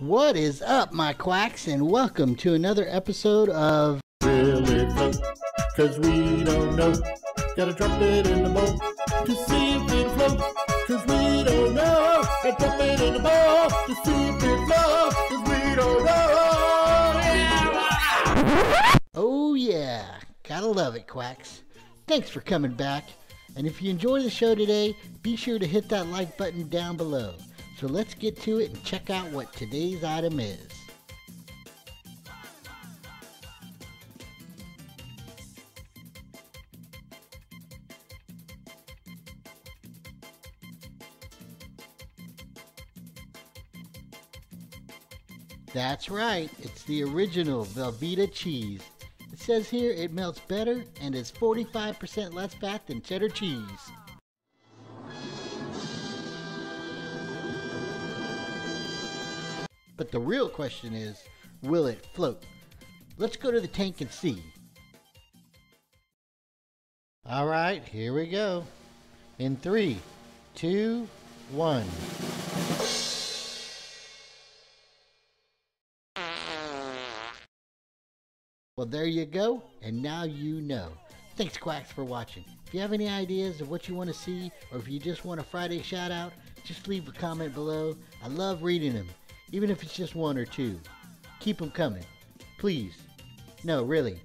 What is up, my quacks, and welcome to another episode of Will It Float? Cause we don't know. Gotta drop it in the bowl to see if it floats. Cause we don't know. Gotta drop it in the bowl to see if it floats. Cause we don't know. Yeah. Oh yeah, gotta love it, quacks. Thanks for coming back. And if you enjoy the show today, be sure to hit that like button down below. So let's get to it and check out what today's item is. That's right, it's the original Velveeta cheese. It says here it melts better and is 45% less fat than cheddar cheese. But the real question is, will it float? Let's go to the tank and see. All right, here we go. In 3, 2, 1. Well, there you go, and now you know. Thanks, quacks, for watching. If you have any ideas of what you want to see, or if you just want a Friday shout out, just leave a comment below. I love reading them. Even if it's just one or two. Keep them coming. Please. No, really.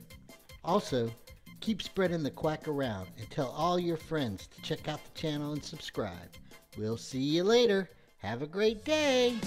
Also, keep spreading the quack around and tell all your friends to check out the channel and subscribe. We'll see you later. Have a great day.